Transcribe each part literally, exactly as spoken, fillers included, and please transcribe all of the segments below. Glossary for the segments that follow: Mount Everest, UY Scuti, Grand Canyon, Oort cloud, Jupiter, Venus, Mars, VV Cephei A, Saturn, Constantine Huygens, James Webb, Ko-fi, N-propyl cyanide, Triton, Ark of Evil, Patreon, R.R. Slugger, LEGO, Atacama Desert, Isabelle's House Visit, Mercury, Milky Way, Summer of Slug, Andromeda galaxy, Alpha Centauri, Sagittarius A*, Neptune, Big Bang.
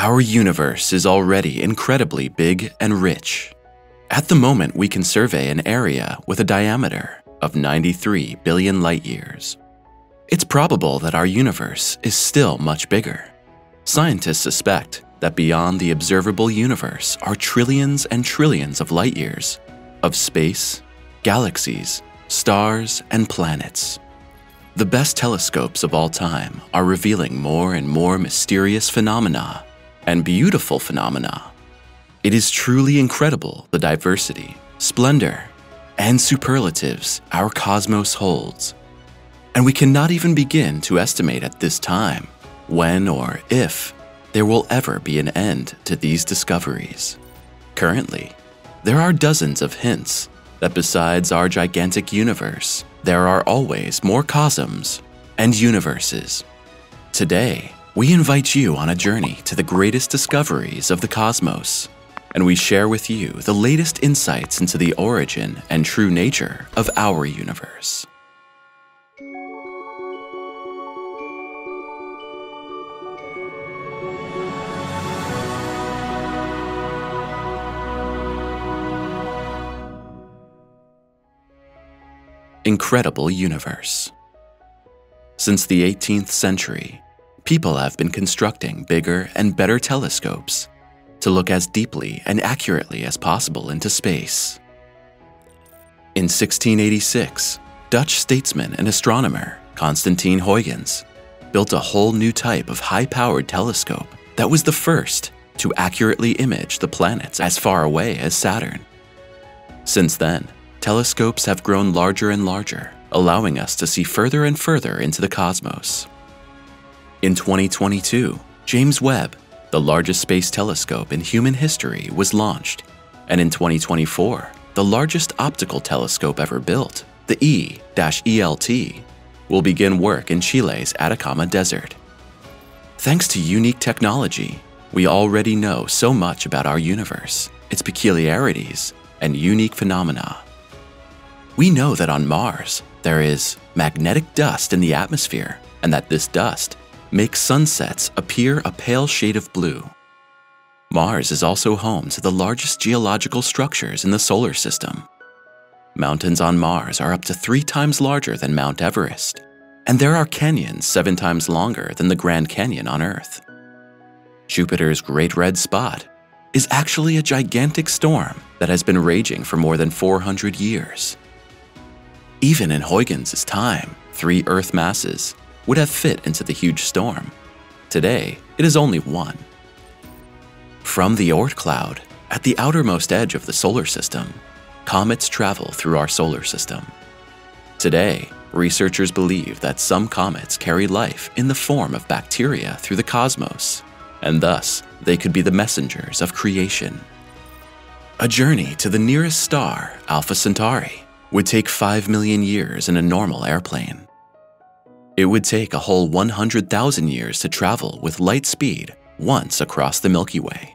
Our universe is already incredibly big and rich. At the moment, we can survey an area with a diameter of ninety-three billion light years. It's probable that our universe is still much bigger. Scientists suspect that beyond the observable universe are trillions and trillions of light years of space, galaxies, stars, and planets. The best telescopes of all time are revealing more and more mysterious phenomena and beautiful phenomena. It is truly incredible the diversity, splendor, and superlatives our cosmos holds. And we cannot even begin to estimate at this time when or if there will ever be an end to these discoveries. Currently, there are dozens of hints that besides our gigantic universe, there are always more cosms and universes. Today, we invite you on a journey to the greatest discoveries of the cosmos, and we share with you the latest insights into the origin and true nature of our universe. Incredible universe. Since the eighteenth century, people have been constructing bigger and better telescopes to look as deeply and accurately as possible into space. In sixteen eighty-six, Dutch statesman and astronomer Constantine Huygens built a whole new type of high-powered telescope that was the first to accurately image the planets as far away as Saturn. Since then, telescopes have grown larger and larger, allowing us to see further and further into the cosmos. In twenty twenty-two, James Webb, the largest space telescope in human history, was launched, and in twenty twenty-four, the largest optical telescope ever built, the E E L T, will begin work in Chile's Atacama Desert. Thanks to unique technology, we already know so much about our universe, its peculiarities, and unique phenomena. We know that on Mars, there is magnetic dust in the atmosphere, and that this dust makes sunsets appear a pale shade of blue. Mars is also home to the largest geological structures in the solar system. Mountains on Mars are up to three times larger than Mount Everest, and there are canyons seven times longer than the Grand Canyon on Earth. Jupiter's Great Red Spot is actually a gigantic storm that has been raging for more than four hundred years. Even in Huygens' time, three Earth masses would have fit into the huge storm. Today, it is only one. From the Oort cloud, at the outermost edge of the solar system, comets travel through our solar system. Today, researchers believe that some comets carry life in the form of bacteria through the cosmos, and thus they could be the messengers of creation. A journey to the nearest star, Alpha Centauri, would take five million years in a normal airplane. It would take a whole one hundred thousand years to travel with light speed once across the Milky Way.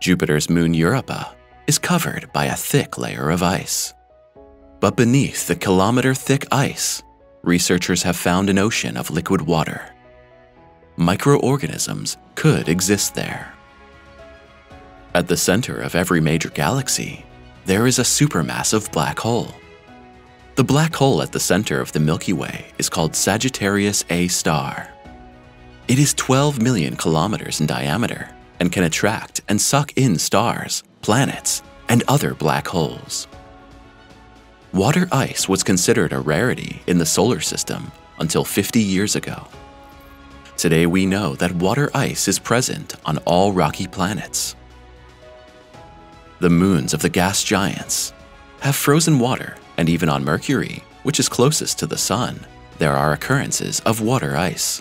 Jupiter's moon Europa is covered by a thick layer of ice. But beneath the kilometer-thick ice, researchers have found an ocean of liquid water. Microorganisms could exist there. At the center of every major galaxy, there is a supermassive black hole. The black hole at the center of the Milky Way is called Sagittarius A star. It is twelve million kilometers in diameter and can attract and suck in stars, planets, and other black holes. Water ice was considered a rarity in the solar system until fifty years ago. Today we know that water ice is present on all rocky planets. The moons of the gas giants have frozen water, and even on Mercury, which is closest to the Sun, there are occurrences of water ice.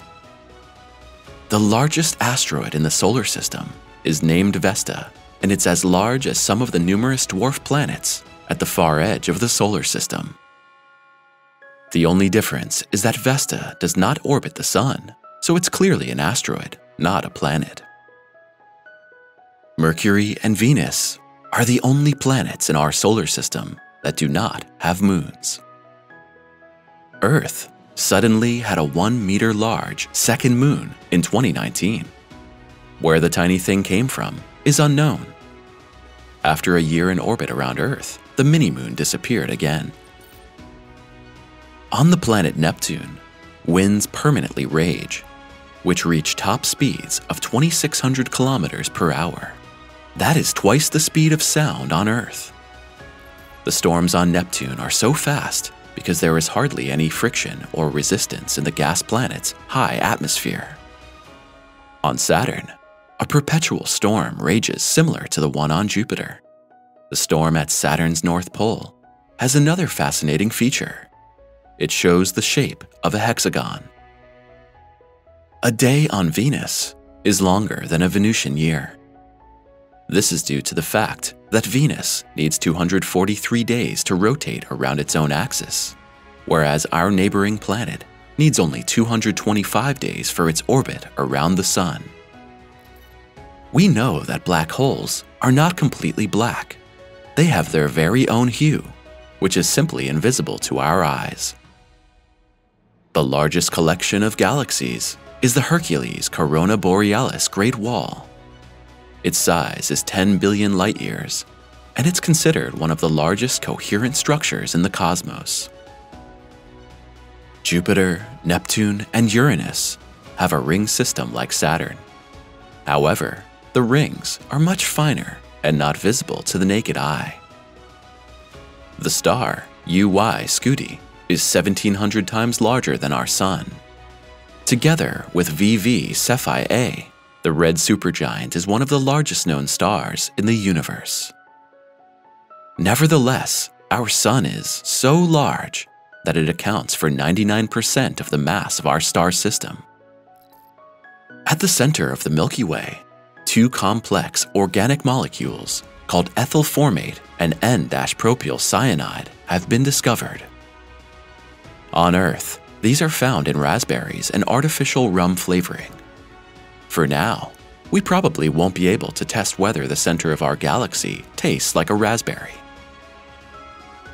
The largest asteroid in the solar system is named Vesta, and it's as large as some of the numerous dwarf planets at the far edge of the solar system. The only difference is that Vesta does not orbit the Sun, so it's clearly an asteroid, not a planet. Mercury and Venus are the only planets in our solar system that do not have moons. Earth suddenly had a one meter large second moon in twenty nineteen. Where the tiny thing came from is unknown. After a year in orbit around Earth, the mini-moon disappeared again. On the planet Neptune, winds permanently rage, which reach top speeds of twenty-six hundred kilometers per hour. That is twice the speed of sound on Earth. The storms on Neptune are so fast because there is hardly any friction or resistance in the gas planet's high atmosphere. On Saturn, a perpetual storm rages similar to the one on Jupiter. The storm at Saturn's North Pole has another fascinating feature. It shows the shape of a hexagon. A day on Venus is longer than a Venusian year. This is due to the fact that Venus needs two hundred forty-three days to rotate around its own axis, whereas our neighboring planet needs only two hundred twenty-five days for its orbit around the Sun. We know that black holes are not completely black. They have their very own hue, which is simply invisible to our eyes. The largest collection of galaxies is the Hercules Corona Borealis Great Wall. Its size is ten billion light years, and it's considered one of the largest coherent structures in the cosmos. Jupiter, Neptune, and Uranus have a ring system like Saturn. However, the rings are much finer and not visible to the naked eye. The star U Y Scuti is seventeen hundred times larger than our Sun. Together with V V Cephei A, the red supergiant is one of the largest known stars in the universe. Nevertheless, our Sun is so large that it accounts for ninety-nine percent of the mass of our star system. At the center of the Milky Way, two complex organic molecules called ethyl formate and N-propyl cyanide have been discovered. On Earth, these are found in raspberries and artificial rum flavoring. For now, we probably won't be able to test whether the center of our galaxy tastes like a raspberry.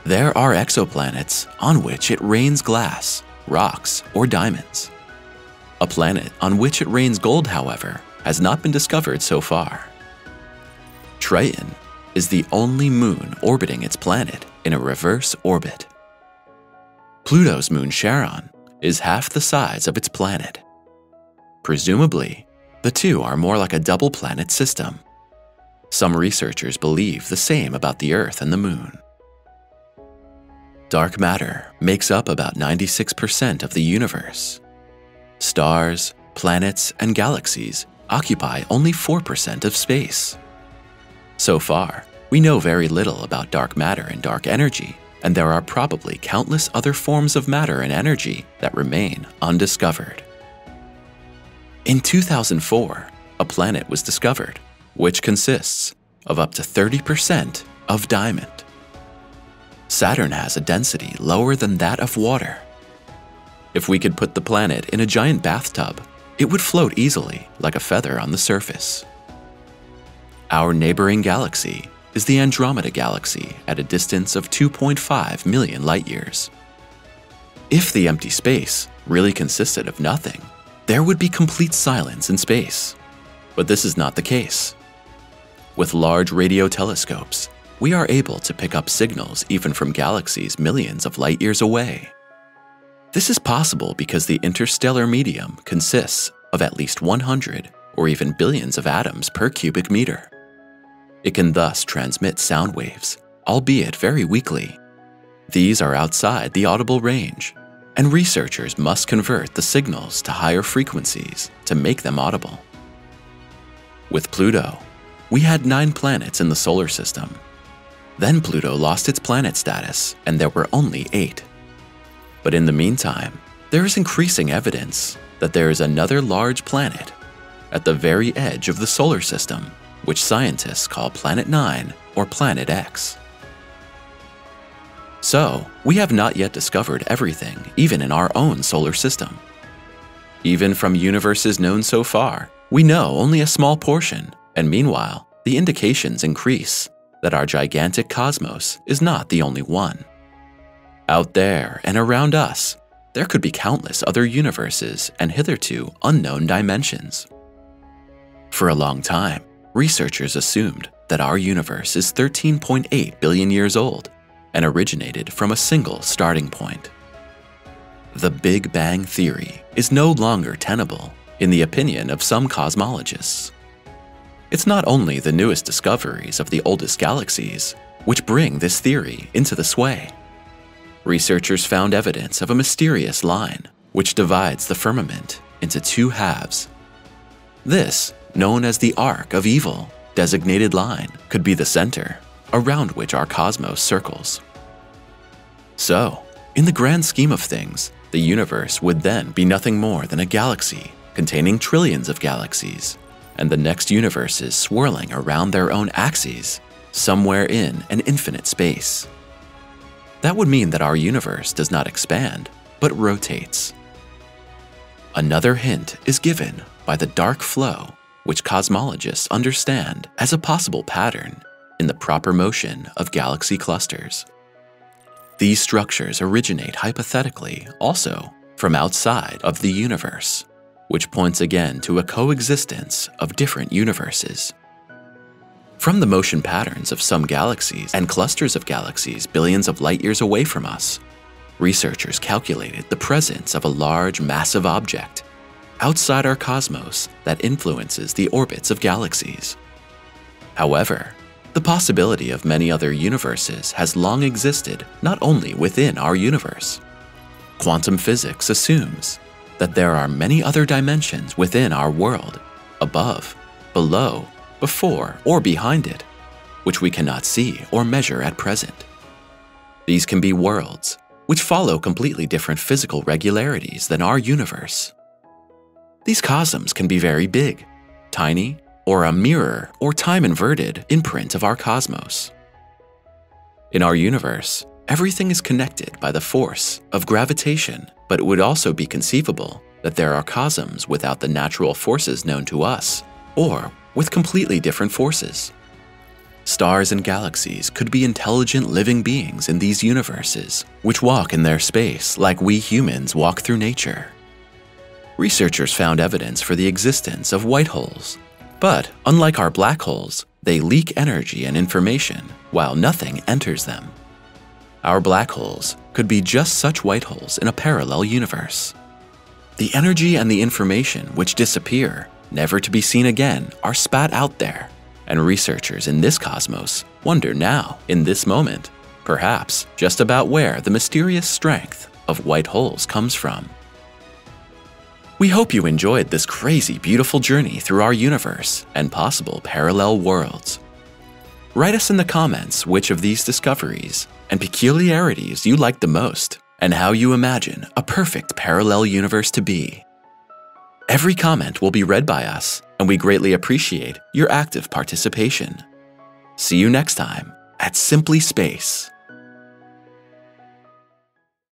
There are exoplanets on which it rains glass, rocks, or diamonds. A planet on which it rains gold, however, has not been discovered so far. Triton is the only moon orbiting its planet in a reverse orbit. Pluto's moon Charon is half the size of its planet. Presumably, the two are more like a double planet system. Some researchers believe the same about the Earth and the moon. Dark matter makes up about ninety-six percent of the universe. Stars, planets, and galaxies occupy only four percent of space. So far, we know very little about dark matter and dark energy, and there are probably countless other forms of matter and energy that remain undiscovered. In two thousand four, a planet was discovered, which consists of up to thirty percent of diamond. Saturn has a density lower than that of water. If we could put the planet in a giant bathtub, it would float easily like a feather on the surface. Our neighboring galaxy is the Andromeda galaxy at a distance of two point five million light years. If the empty space really consisted of nothing, there would be complete silence in space. But this is not the case. With large radio telescopes, we are able to pick up signals even from galaxies millions of light years away. This is possible because the interstellar medium consists of at least one hundred or even billions of atoms per cubic meter. It can thus transmit sound waves, albeit very weakly. These are outside the audible range, and researchers must convert the signals to higher frequencies to make them audible. With Pluto, we had nine planets in the solar system. Then Pluto lost its planet status, and there were only eight. But in the meantime, there is increasing evidence that there is another large planet at the very edge of the solar system, which scientists call Planet Nine or Planet X. So, we have not yet discovered everything, even in our own solar system. Even from universes known so far, we know only a small portion, and meanwhile, the indications increase that our gigantic cosmos is not the only one. Out there and around us, there could be countless other universes and hitherto unknown dimensions. For a long time, researchers assumed that our universe is thirteen point eight billion years old and originated from a single starting point. The Big Bang theory is no longer tenable, in the opinion of some cosmologists. It's not only the newest discoveries of the oldest galaxies which bring this theory into the sway. Researchers found evidence of a mysterious line which divides the firmament into two halves. This, known as the Ark of Evil designated line, could be the center around which our cosmos circles. So, in the grand scheme of things, the universe would then be nothing more than a galaxy containing trillions of galaxies, and the next universes swirling around their own axes somewhere in an infinite space. That would mean that our universe does not expand, but rotates. Another hint is given by the dark flow, which cosmologists understand as a possible pattern in the proper motion of galaxy clusters. These structures originate hypothetically also from outside of the universe, which points again to a coexistence of different universes. From the motion patterns of some galaxies and clusters of galaxies billions of light years away from us, researchers calculated the presence of a large, massive object outside our cosmos that influences the orbits of galaxies. However, the possibility of many other universes has long existed not only within our universe. Quantum physics assumes that there are many other dimensions within our world, above, below, before, or behind it, which we cannot see or measure at present. These can be worlds which follow completely different physical regularities than our universe. These cosms can be very big, tiny, or a mirror or time-inverted imprint of our cosmos. In our universe, everything is connected by the force of gravitation, but it would also be conceivable that there are cosms without the natural forces known to us, or with completely different forces. Stars and galaxies could be intelligent living beings in these universes, which walk in their space like we humans walk through nature. Researchers found evidence for the existence of white holes, but unlike our black holes, they leak energy and information while nothing enters them. Our black holes could be just such white holes in a parallel universe. The energy and the information which disappear, never to be seen again, are spat out there, and researchers in this cosmos wonder now, in this moment, perhaps just about where the mysterious strength of white holes comes from. We hope you enjoyed this crazy, beautiful journey through our universe and possible parallel worlds. Write us in the comments which of these discoveries and peculiarities you like the most, and how you imagine a perfect parallel universe to be. Every comment will be read by us, and we greatly appreciate your active participation. See you next time at Simply Space.